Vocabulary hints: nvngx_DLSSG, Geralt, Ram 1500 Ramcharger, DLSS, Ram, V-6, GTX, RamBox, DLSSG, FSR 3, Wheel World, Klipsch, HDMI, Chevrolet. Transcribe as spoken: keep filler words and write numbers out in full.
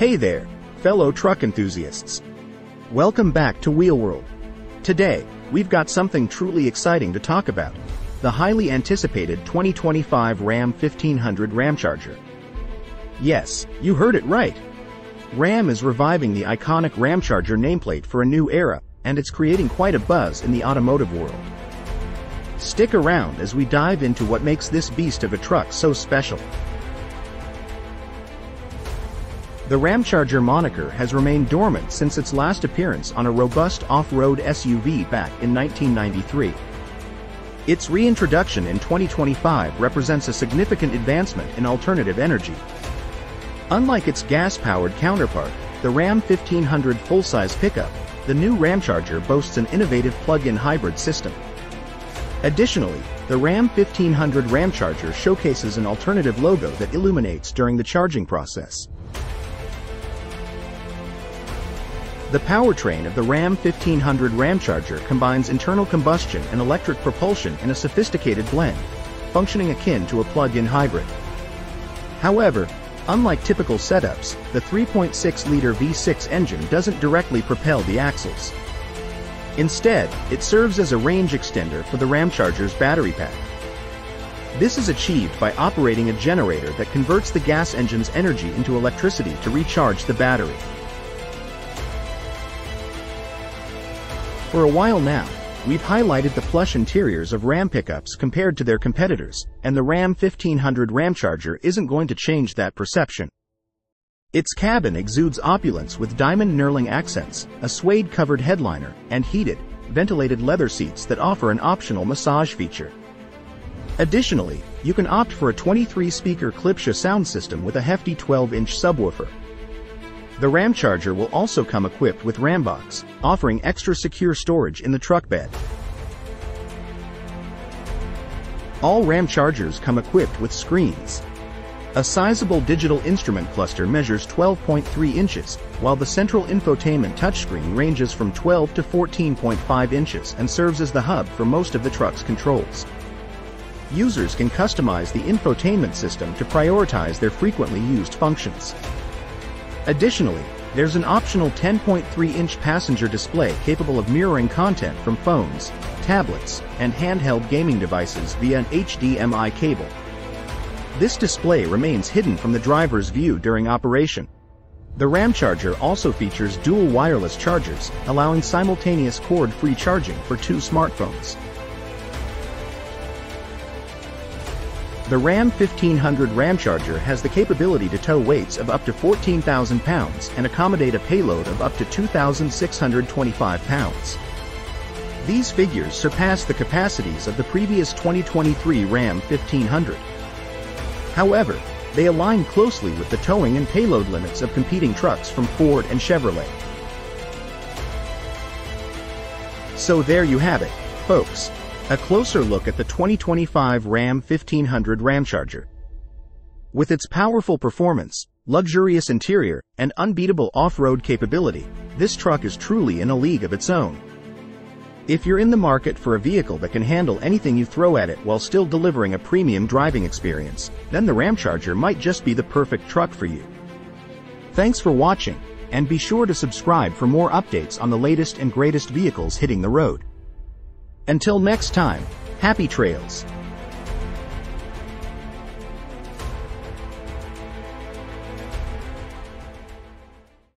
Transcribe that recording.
Hey there, fellow truck enthusiasts. Welcome back to Wheel World. Today, we've got something truly exciting to talk about. The highly anticipated twenty twenty-five Ram fifteen hundred Ramcharger. Yes, you heard it right. Ram is reviving the iconic Ramcharger nameplate for a new era, and it's creating quite a buzz in the automotive world. Stick around as we dive into what makes this beast of a truck so special. The Ramcharger moniker has remained dormant since its last appearance on a robust off-road S U V back in nineteen ninety-three. Its reintroduction in twenty twenty-five represents a significant advancement in alternative energy. Unlike its gas-powered counterpart, the Ram fifteen hundred full-size pickup, the new Ramcharger boasts an innovative plug-in hybrid system. Additionally, the Ram fifteen hundred Ramcharger showcases an alternative logo that illuminates during the charging process. The powertrain of the Ram fifteen hundred Ramcharger combines internal combustion and electric propulsion in a sophisticated blend, functioning akin to a plug-in hybrid. However, unlike typical setups, the three point six liter V six engine doesn't directly propel the axles. Instead, it serves as a range extender for the Ramcharger's battery pack. This is achieved by operating a generator that converts the gas engine's energy into electricity to recharge the battery. For a while now, we've highlighted the plush interiors of Ram pickups compared to their competitors, and the Ram fifteen hundred Ramcharger isn't going to change that perception. Its cabin exudes opulence with diamond knurling accents, a suede-covered headliner, and heated, ventilated leather seats that offer an optional massage feature. Additionally, you can opt for a twenty-three speaker Klipsch sound system with a hefty twelve inch subwoofer. The Ramcharger will also come equipped with RamBox, offering extra secure storage in the truck bed. All Ramchargers come equipped with screens. A sizable digital instrument cluster measures twelve point three inches, while the central infotainment touchscreen ranges from twelve to fourteen point five inches and serves as the hub for most of the truck's controls. Users can customize the infotainment system to prioritize their frequently used functions. Additionally, there's an optional ten point three inch passenger display capable of mirroring content from phones, tablets, and handheld gaming devices via an H D M I cable. This display remains hidden from the driver's view during operation. The Ramcharger also features dual wireless chargers, allowing simultaneous cord-free charging for two smartphones. The Ram fifteen hundred Ramcharger has the capability to tow weights of up to fourteen thousand pounds and accommodate a payload of up to two thousand six hundred twenty-five pounds. These figures surpass the capacities of the previous twenty twenty-three Ram fifteen hundred. However, they align closely with the towing and payload limits of competing trucks from Ford and Chevrolet. So there you have it, folks. A closer look at the twenty twenty-five Ram fifteen hundred Ramcharger. With its powerful performance, luxurious interior, and unbeatable off-road capability, this truck is truly in a league of its own. If you're in the market for a vehicle that can handle anything you throw at it while still delivering a premium driving experience, then the Ramcharger might just be the perfect truck for you. Thanks for watching, and be sure to subscribe for more updates on the latest and greatest vehicles hitting the road. Until next time, happy trails!